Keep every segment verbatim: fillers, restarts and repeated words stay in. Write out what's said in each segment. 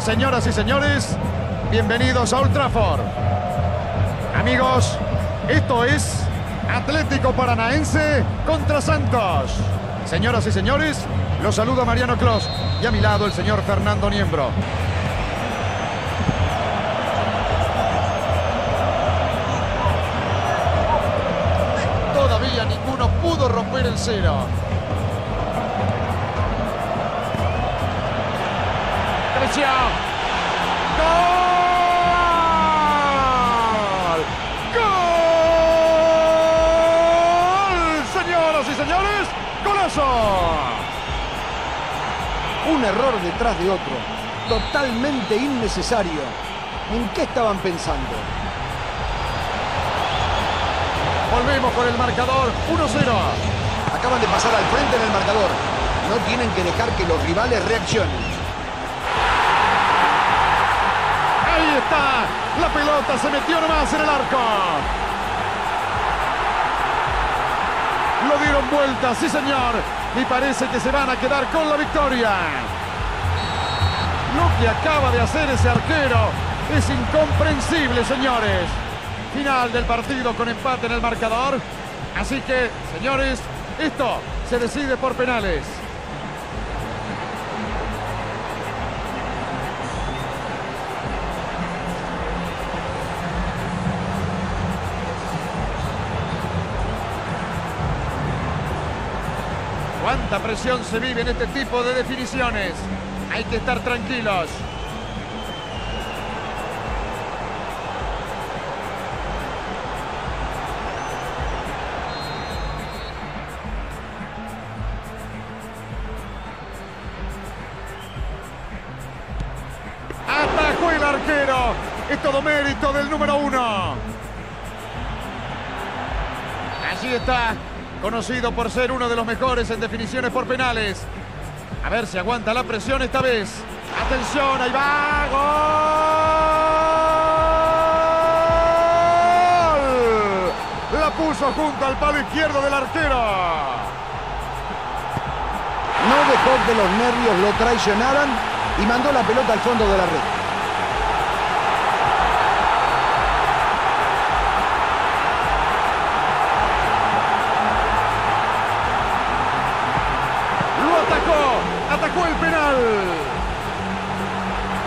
Señoras y señores, bienvenidos a Ultrafort. Amigos, esto es Atlético Paranaense contra Santos. Señoras y señores, los saluda Mariano Cross y a mi lado el señor Fernando Niembro. Todavía ninguno pudo romper el cero. ¡Gol! ¡Gol! Señoras y señores, ¡golazo! Un error detrás de otro, totalmente innecesario. ¿En qué estaban pensando? Volvemos con el marcador, uno cero. Acaban de pasar al frente en el marcador. No tienen que dejar que los rivales reaccionen. Ahí está, la pelota se metió nomás en el arco. Lo dieron vuelta, sí señor. Y parece que se van a quedar con la victoria. Lo que acaba de hacer ese arquero es incomprensible, señores. Final del partido con empate en el marcador. Así que, señores, esto se decide por penales. Cuánta presión se vive en este tipo de definiciones. Hay que estar tranquilos. Atajó el arquero. Es todo mérito del número uno. Allí está. Conocido por ser uno de los mejores en definiciones por penales. A ver si aguanta la presión esta vez. Atención, ahí va. ¡Gol! La puso junto al palo izquierdo del arquero. No dejó que los nervios lo traicionaran y mandó la pelota al fondo de la red. Atacó el penal.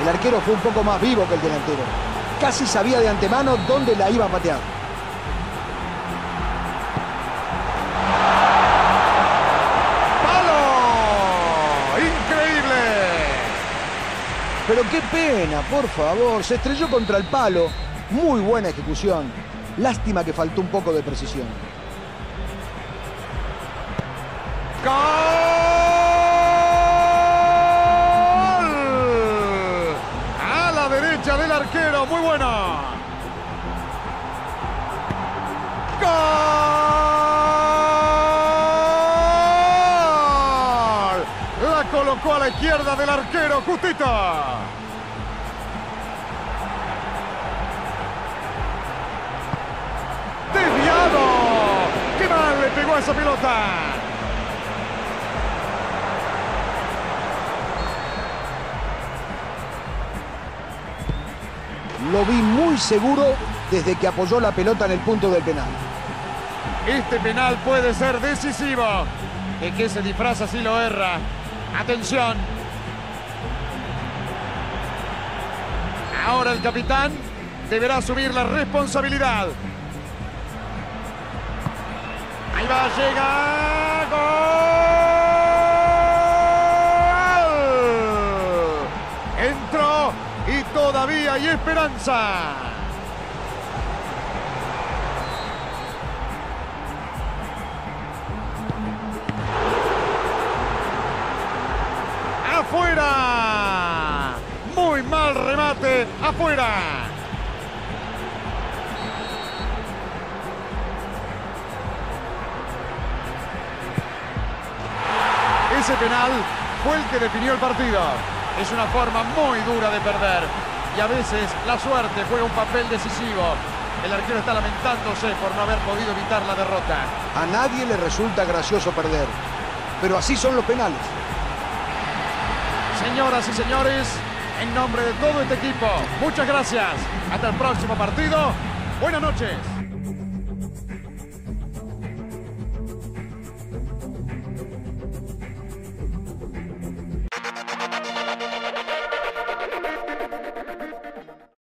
El arquero fue un poco más vivo que el delantero. Casi sabía de antemano dónde la iba a patear. ¡Palo! ¡Increíble! Pero qué pena, por favor. Se estrelló contra el palo. Muy buena ejecución. Lástima que faltó un poco de precisión. ¡Gol! Del arquero, muy bueno. ¡Gol! La colocó a la izquierda del arquero, justito. ¡Desviado! ¡Qué mal le pegó a esa pelota! Lo vi muy seguro desde que apoyó la pelota en el punto del penal. Este penal puede ser decisivo. ¿De qué se disfraza si lo erra? Atención. Ahora el capitán deberá asumir la responsabilidad. Ahí va, llega. ¡Gol! Entró. Y todavía hay esperanza. ¡Afuera! Muy mal remate. ¡Afuera! Ese penal fue el que definió el partido. Es una forma muy dura de perder y a veces la suerte juega un papel decisivo. El arquero está lamentándose por no haber podido evitar la derrota. A nadie le resulta gracioso perder, pero así son los penales. Señoras y señores, en nombre de todo este equipo, muchas gracias. Hasta el próximo partido. Buenas noches.